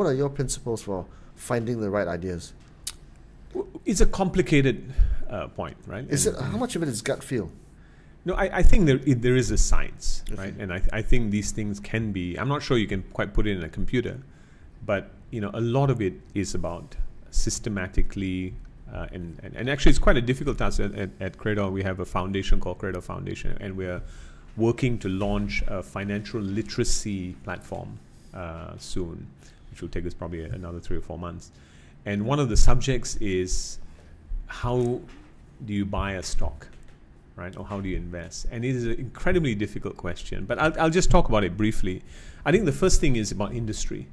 What are your principles for finding the right ideas? It's a complicated point, right? Is it, how much of it is gut feel? No, I think there is a science, right? And I think these things can be, I'm not sure you can quite put it in a computer, but you know, a lot of it is about systematically, and actually it's quite a difficult task at Credo. We have a foundation called Credo Foundation, and we're working to launch a financial literacy platform soon, which will take us probably another 3 or 4 months. And one of the subjects is how do you buy a stock, right? Or how do you invest? And it is an incredibly difficult question, but I'll just talk about it briefly. I think the first thing is about industry.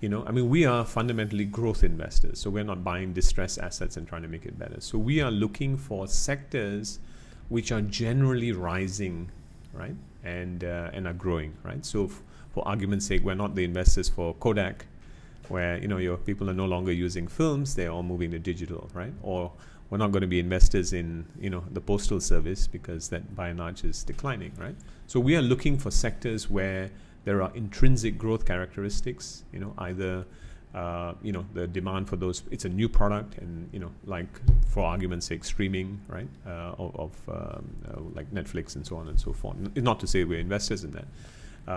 You know, I mean, we are fundamentally growth investors, so we're not buying distressed assets and trying to make it better. So we are looking for sectors which are generally rising, right? And are growing, right? So for argument's sake, we're not the investors for Kodak, where, you know, your people are no longer using films, they're all moving to digital, right? Or we're not going to be investors in, you know, the postal service, because that by and large is declining, right? So we are looking for sectors where there are intrinsic growth characteristics, you know, either, you know, the demand for those, it's a new product, and, you know, like for argument's sake, streaming, right? Like Netflix and so on and so forth. Not to say we're investors in that.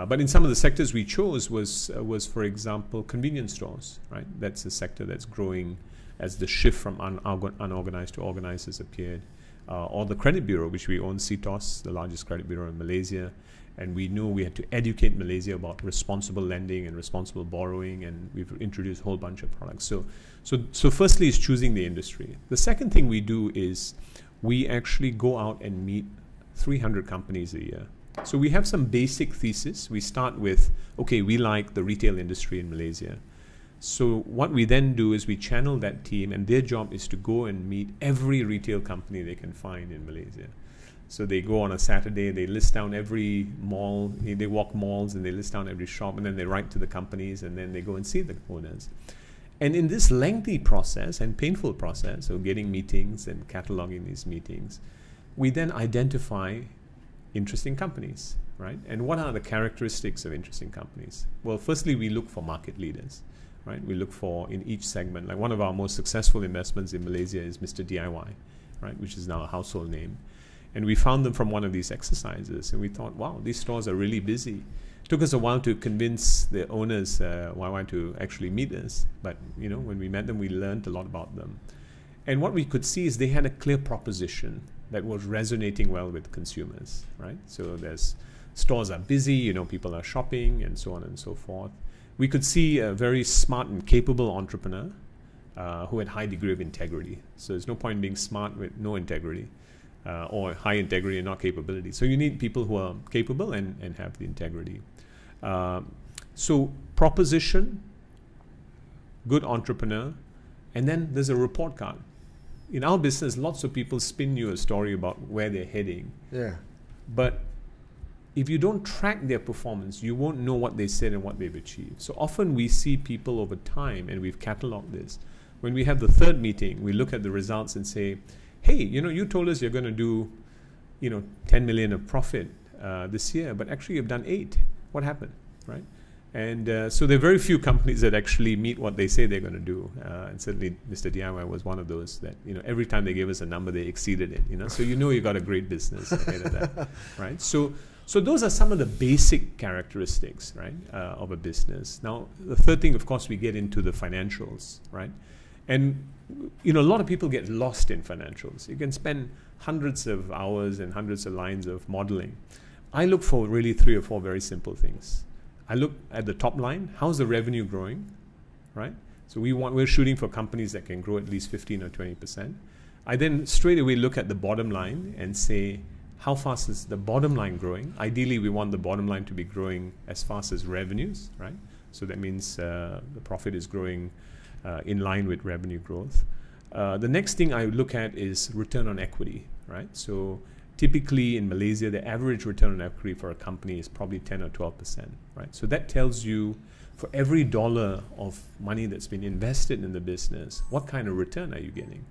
But in some of the sectors we chose was for example, convenience stores, right? That's a sector that's growing as the shift from unorganized to organized has appeared. Or the credit bureau, which we own CTOS, the largest credit bureau in Malaysia. And we knew we had to educate Malaysia about responsible lending and responsible borrowing, and we've introduced a whole bunch of products. So firstly is choosing the industry. The second thing we do is we actually go out and meet 300 companies a year. So we have some basic thesis. We start with, okay, we like the retail industry in Malaysia. So what we then do is we channel that team, and their job is to go and meet every retail company they can find in Malaysia. So they go on a Saturday, they list down every mall, they walk malls and they list down every shop, and then they write to the companies, and then they go and see the owners. And in this lengthy process and painful process of getting meetings and cataloging these meetings, we then identify interesting companies, right? And what are the characteristics of interesting companies? Well, firstly, we look for market leaders, right? We look for in each segment, like one of our most successful investments in Malaysia is Mr. DIY, right? Which is now a household name. And we found them from one of these exercises, and we thought, wow, these stores are really busy. It took us a while to convince the owners YY to actually meet us, but you know, when we met them, we learned a lot about them. And what we could see is they had a clear proposition that was resonating well with consumers, right? So there's stores are busy, you know, people are shopping, and so on and so forth. We could see a very smart and capable entrepreneur who had a high degree of integrity. So there's no point being smart with no integrity. Or high integrity and not capability. So you need people who are capable and have the integrity. So proposition, good entrepreneur, and then there's a report card. In our business, lots of people spin you a story about where they're heading. Yeah. But if you don't track their performance, you won't know what they said and what they've achieved. So often we see people over time, and we've cataloged this. When we have the third meeting, we look at the results and say, hey, you know, you told us you're going to do, you know, 10 million of profit this year, but actually you've done 8. What happened, right? And so there are very few companies that actually meet what they say they're going to do. And certainly Mr. DIY was one of those that, you know, every time they gave us a number, they exceeded it, you know, so you know you got a great business ahead of that, right? So those are some of the basic characteristics, right, of a business. Now, the third thing, of course, we get into the financials, right? And you know, a lot of people get lost in financials. You can spend hundreds of hours and hundreds of lines of modeling. I look for really 3 or 4 very simple things. I look at the top line. How's the revenue growing, right? So we're shooting for companies that can grow at least 15 or 20%. I then straight away look at the bottom line and say, how fast is the bottom line growing? Ideally, we want the bottom line to be growing as fast as revenues, right? So that means the profit is growing in line with revenue growth. The next thing I look at is return on equity, right? So typically in Malaysia, the average return on equity for a company is probably 10 or 12%, right? So that tells you for every dollar of money that's been invested in the business, what kind of return are you getting?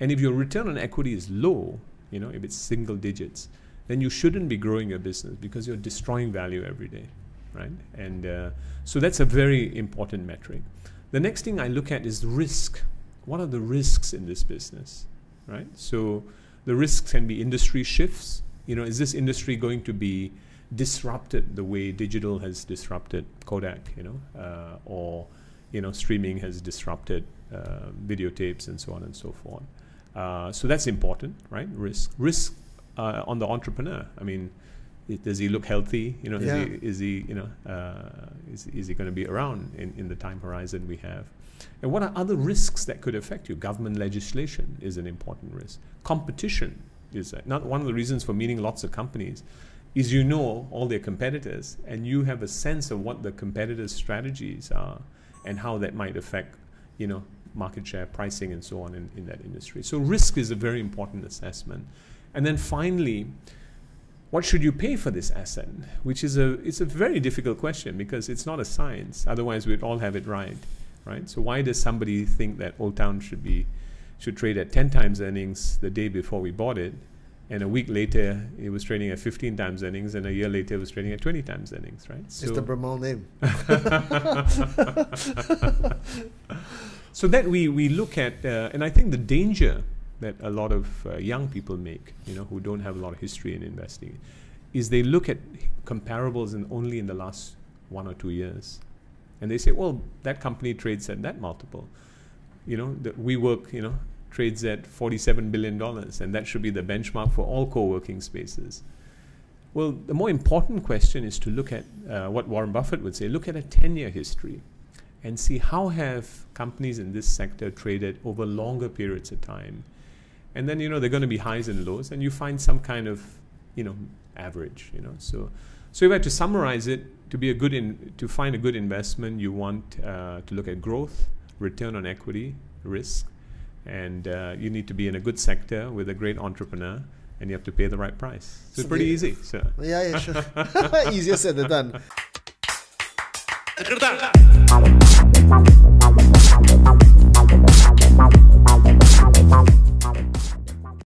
And if your return on equity is low, you know, if it's single digits, then you shouldn't be growing your business because you're destroying value every day. right? And so that's a very important metric. The next thing I look at is risk. What are the risks in this business, right? So the risks can be industry shifts. You know, is this industry going to be disrupted the way digital has disrupted Kodak, you know, or, you know, streaming has disrupted videotapes and so on and so forth. So that's important, right? Risk. Risk on the entrepreneur. I mean, does he look healthy? You know, yeah. Is he going to be around in the time horizon we have? And what are other risks that could affect you? Government legislation is an important risk. Competition is not one of the reasons for meeting lots of companies is you know all their competitors and you have a sense of what the competitors' strategies are and how that might affect, you know, market share, pricing, and so on in that industry. So risk is a very important assessment. And then finally, what should you pay for this asset? Which is it's a very difficult question because it's not a science. Otherwise, we'd all have it right, right? So why does somebody think that Old Town should trade at 10 times earnings the day before we bought it, and a week later it was trading at 15 times earnings, and a year later it was trading at 20 times earnings, right? So it's the Brahmal name. So that we look at, and I think the danger that a lot of young people make, you know, who don't have a lot of history in investing, is they look at comparables and only in the last 1 or 2 years. And they say, well, that company trades at that multiple. You know, that WeWork, you know, trades at $47 billion, and that should be the benchmark for all co-working spaces. Well, the more important question is to look at what Warren Buffett would say, look at a 10-year history and see how have companies in this sector traded over longer periods of time. And then, you know, they're going to be highs and lows, and you find some kind of, you know, average, you know. So if I had to summarize it, to find a good investment, you want to look at growth, return on equity, risk, and you need to be in a good sector with a great entrepreneur, and you have to pay the right price. So it's pretty easy. So. Yeah, yeah, sure. Easier said than done.